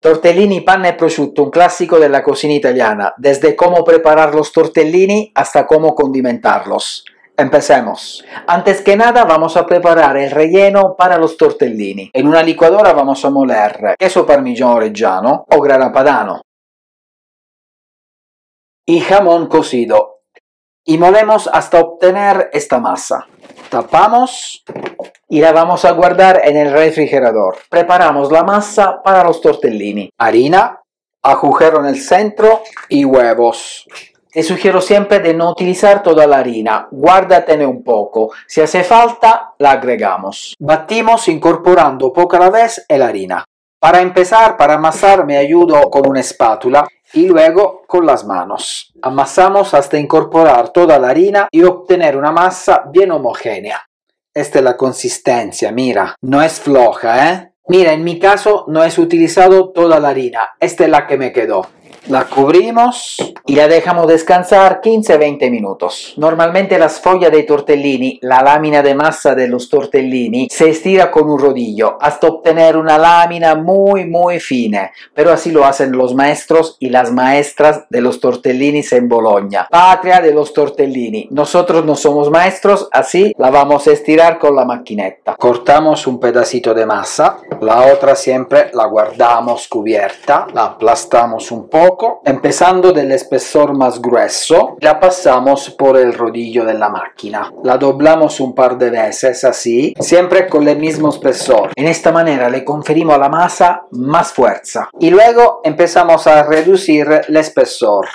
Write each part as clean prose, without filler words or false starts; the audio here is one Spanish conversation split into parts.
Tortellini, panna e prosciutto, un clásico de la cocina italiana. Desde cómo preparar los tortellini hasta cómo condimentarlos. Empecemos. Antes que nada vamos a preparar el relleno para los tortellini. En una licuadora vamos a moler queso parmigiano reggiano o grana padano y jamón cocido. Y molemos hasta obtener esta masa. Tapamos y la vamos a guardar en el refrigerador. Preparamos la masa para los tortellini. Harina, agujero en el centro y huevos. Te sugiero siempre de no utilizar toda la harina, guárdatene un poco. Si hace falta, la agregamos. Batimos incorporando poco a la vez la harina. Para empezar, para amasar me ayudo con una espátula y luego con las manos. Amasamos hasta incorporar toda la harina y obtener una masa bien homogénea. Esta es la consistencia, mira, no es floja, ¿eh? Mira, en mi caso no he utilizado toda la harina, esta es la que me quedó. La cubrimos y la dejamos descansar 15-20 minutos. Normalmente la sfoglia dei tortellini, la lámina de masa de los tortellini, se estira con un rodillo hasta obtener una lámina muy fine, pero así lo hacen los maestros y las maestras de los tortellinis en Bologna, patria de los tortellini. Nosotros no somos maestros, así la vamos a estirar con la macchinetta. Cortamos un pedacito de masa, la otra siempre la guardamos cubierta, la aplastamos un poco, empezando del espesor más grueso, la pasamos por el rodillo de la máquina, la doblamos un par de veces así, siempre con el mismo espesor. En esta manera le conferimos a la masa más fuerza y luego empezamos a reducir el espesor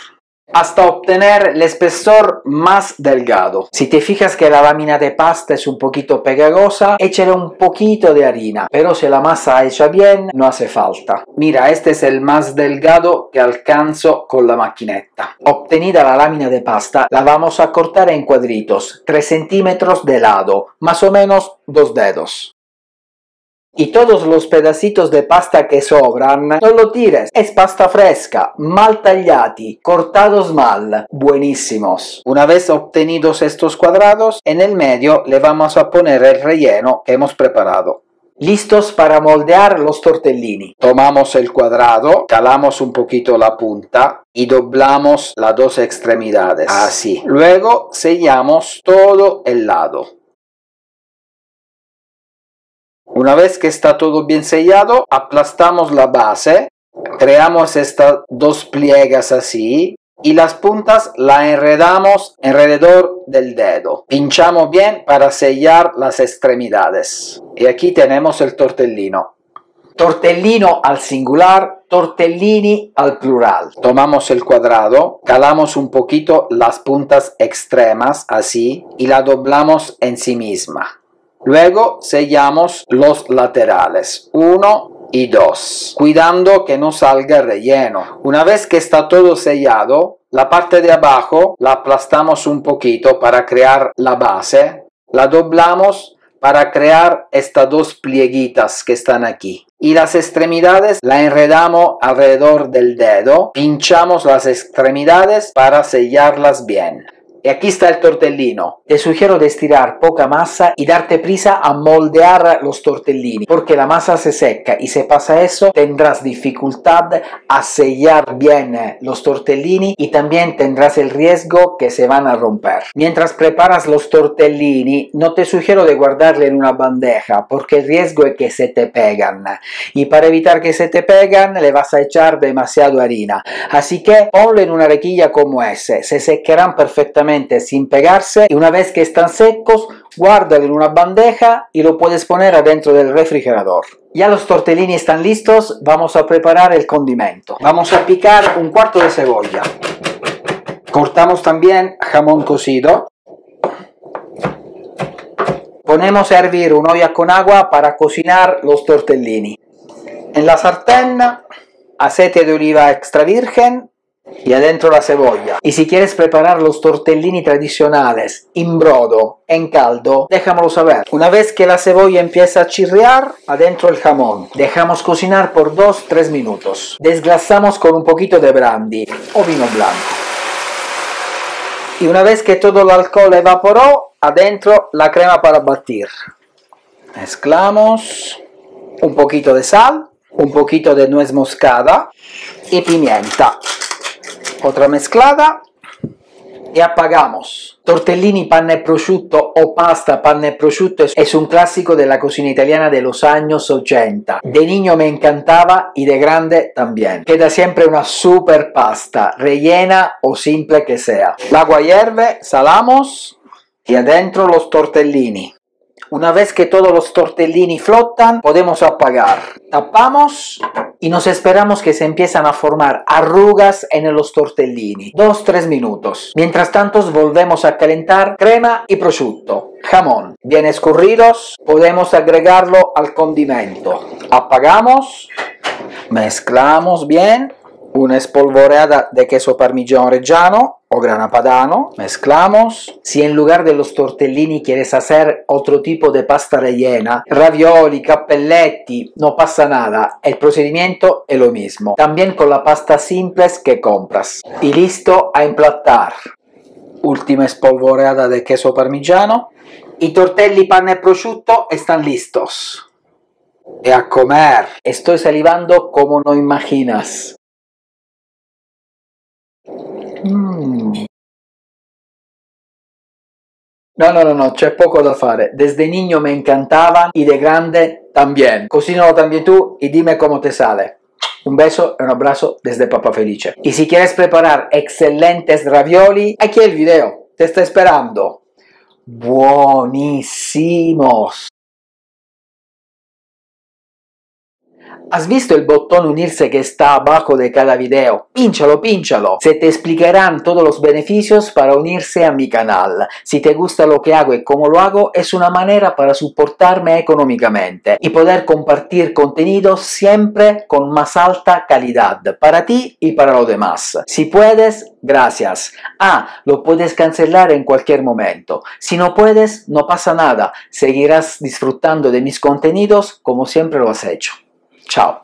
hasta obtener el espesor más delgado. Si te fijas que la lámina de pasta es un poquito pegajosa, échale un poquito de harina, pero si la masa hecha bien no hace falta. Mira, este es el más delgado que alcanzo con la macchinetta. Obtenida la lámina de pasta, la vamos a cortar en cuadritos, 3 centímetros de lado, más o menos 2 dedos. Y todos los pedacitos de pasta que sobran, no lo tires, es pasta fresca, mal tagliati, cortados mal, buenísimos. Una vez obtenidos estos cuadrados, en el medio le vamos a poner el relleno que hemos preparado. Listos para moldear los tortellini. Tomamos el cuadrado, calamos un poquito la punta y doblamos las dos extremidades, así. Luego sellamos todo el lado. Una vez que está todo bien sellado, aplastamos la base, creamos estas dos pliegas así y las puntas las enredamos alrededor del dedo. Pinchamos bien para sellar las extremidades. Y aquí tenemos el tortellino. Tortellino al singular, tortellini al plural. Tomamos el cuadrado, calamos un poquito las puntas extremas así y la doblamos en sí misma. Luego sellamos los laterales, 1 y 2, cuidando que no salga relleno. Una vez que está todo sellado, la parte de abajo la aplastamos un poquito para crear la base, la doblamos para crear estas dos plieguitas que están aquí. Y las extremidades la enredamos alrededor del dedo, pinchamos las extremidades para sellarlas bien. E aquí sta il tortellino. Te sugiero di stirare poca massa e darte prisa a moldear los tortellini, porque la masa se seca y se pasa eso tendrás dificultad a sellar bien los tortellini y también tendrás el riesgo que se van a romper. Mientras preparas los tortellini, no te sugiero de guardarle en una bandeja, porque el riesgo es que se te pegan. Y para evitar que se te pegan, le vas a echar demasiado harina. Así que ponlo en una rejilla como ese, se secarán perfectamente sin pegarse, y una vez que están secos guárdalo en una bandeja y lo puedes poner adentro del refrigerador. Ya los tortellini están listos, vamos a preparar el condimento. Vamos a picar un cuarto de cebolla. Cortamos también jamón cocido. Ponemos a hervir una olla con agua para cocinar los tortellini. En la sartén, aceite de oliva extra virgen y adentro la cebolla. Y si quieres preparar los tortellini tradicionales en brodo, en caldo, déjamelo saber. Una vez que la cebolla empieza a chirriar, adentro el jamón. Dejamos cocinar por 2-3 minutos. Desglasamos con un poquito de brandy o vino blanco. Y una vez que todo el alcohol evaporó, adentro la crema para batir. Mezclamos un poquito de sal un poquito de nuez moscada y pimienta. Otra mezclada y apagamos. Tortellini, panna e prosciutto o pasta panna e prosciutto es un clásico de la cocina italiana de los años 80. De niño me encantaba y de grande también. Queda siempre una super pasta, rellena o simple que sea. El agua hierve, salamos y adentro los tortellini. Una vez que todos los tortellini flotan, podemos apagar. Tapamos y nos esperamos que se empiezan a formar arrugas en los tortellini. 2-3 minutos. Mientras tanto, volvemos a calentar crema y prosciutto, jamón. Bien escurridos, podemos agregarlo al condimento. Apagamos, mezclamos bien. Una espolvoreada de queso Parmigiano Reggiano o Grana Padano, mezclamos. Si en lugar de los tortellini quieres hacer otro tipo de pasta rellena, ravioli, cappelletti, no pasa nada, el procedimiento es lo mismo. También con la pasta simples que compras. Y listo a emplatar. Última espolvoreada de queso parmigiano. Y tortelli, panna e prosciutto están listos. Y a comer. Estoy salivando como no imaginas. No, c'è poco da fare. Desde niño me encantaban y de grande también. Cocínalo también tú y dime cómo te sale. Un beso y un abrazo desde Papa Felice. Y si quieres preparar excelentes ravioli, aquí el video. Te está esperando. Buenísimos. Has visto el botón unirse que está abajo de cada video? Pínchalo, se te explicarán todos los beneficios para unirse a mi canal. Si te gusta lo que hago y cómo lo hago, es una manera para soportarme económicamente y poder compartir contenido siempre con más alta calidad para ti y para los demás. Si puedes, gracias. Lo puedes cancelar en cualquier momento. Si no puedes, no pasa nada. Seguirás disfrutando de mis contenidos como siempre lo has hecho. Ciao.